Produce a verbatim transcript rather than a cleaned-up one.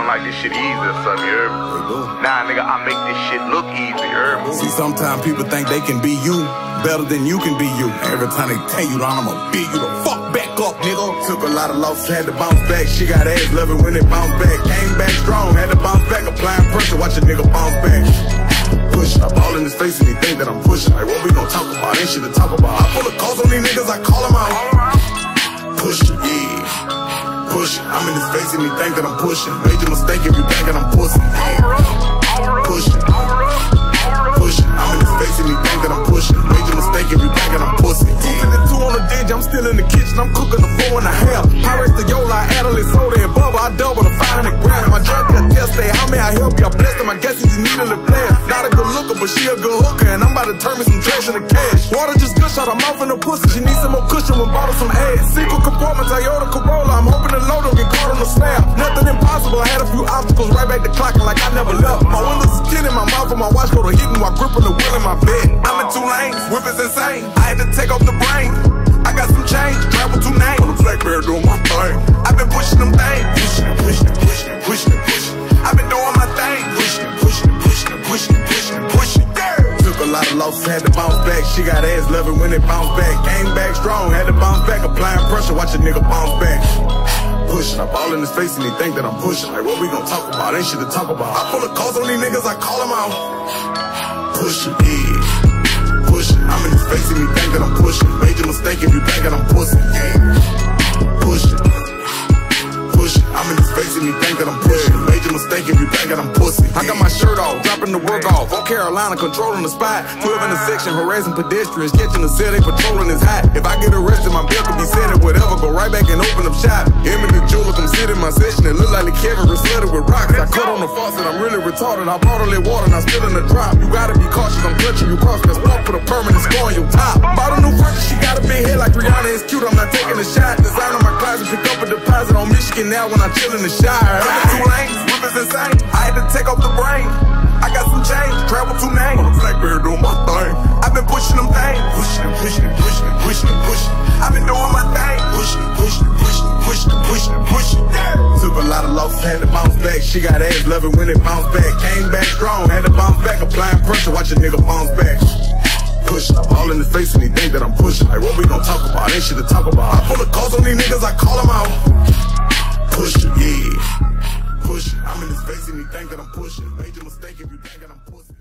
talking like this shit easy or something, you heard me? Nah, nigga, I make this shit look easy, you heard me? See, sometimes people think they can be you better than you can be you. Every time they tell you that, I'ma beat you the fuck back up, nigga. Took a lot of losses, had to bounce back. She got ass loving when it bounce back. Came back strong, had to bounce back. Applying pressure, watch a nigga bounce back. Push, I ball in his face and he think that I'm pushing. Like, what we gon' talk about? Ain't shit to talk about. I pull the calls on these niggas, I call them out. Push it, yeah. Push it. I'm in his face and he think that I'm pushing. Major mistake if you think that I'm pushing. Push it. Push it. I'm in his face and he think that I'm pushing. Major mistake if you think that I'm pushing. Two and two on the ditch, I'm still in the kitchen. I'm cooking the four and a half. I race the Yola, I add a little soda and bubble. I double the five hundred grams. My drug test, test say how may I help you? I blessed him. I guess he just needed a plan. Not a good looker, but she a good hooker, and I'm about to turn me some trash into cash. Water just gush out her mouth and her pussy. She needs some more cushion. We bought her some ass. Single compartment, Toyota Corolla. I'm hoping the loader get caught on the snap. Nothing impossible. I had a few obstacles. Right back to clocking like I never left. My windows is kidding. My mouth and my watch go to hitting while gripping the wheel in my bed. I'm in two lanes. Whip is insane. I had to take off the brain. I got some change. Travel two names. On the Blackberry doing my thing. I've been pushing them things. Pushing, pushing, pushing, pushing, pushing. I've been doing my thing. Pushing, pushing, pushing, pushing, pushing, pushing. A lot of losses, had to bounce back. She got ass loving when it bounce back. Came back strong, had to bounce back. Applying pressure, watch a nigga bounce back. Pushing, I ball in his face and he think that I'm pushing. Like, what we gon' talk about? Ain't shit to talk about. I pull the calls on these niggas, I call them out. Pushing, yeah. Pushing, I'm in his face and he think that I'm pushing. Major mistake if you think that I'm pushing, yeah. Pushing, pushing, I'm in his face and he think that I'm pushing. Major mistake if you think that I'm pushing. I got my shirt off, dropping the work off. On Carolina, controlling the spot. twelve in the section, harassing pedestrians. Catching the cell, they patrolling is hot. If I get arrested, my bill could be set at whatever. Go right back and open up shop. Eminent jeweler, come sit in my session. It look like the Kevin was flooded with rocks. I cut on the faucet, I'm really retarded. I bottled it water and I spillin' the drop. You gotta be cautious, I'm clutching you cross. That's block for the permanent score on your top. Bought a new furnace, she got a big head like Rihanna. It's cute, I'm not taking a shot. Designing my closet, pick up a deposit on Michigan now when I chill in the shower. I'm in two lanes, whippers insane. I had to take off the brain. I got some change, travel two names. On the Blackberry doing my thing. I've been pushing them things. Pushing, pushing, pushing, pushing, pushing. I've been doing my thing. Pushing, pushing, pushing, pushing, pushing, pushing. Took a lot of losses, had to bounce back. She got ass loving when it bounced back. Came back strong, had to bounce back. Applying pressure, watch a nigga bounce back. Push, I ball in his face and he think that I'm pushing. Like, what we gon' talk about? Ain't shit to talk about. I pull the calls on these niggas, I call them out. Pushing, yeah. I'm in his face and he think that I'm pushing. Major mistake if you think that I'm pushing.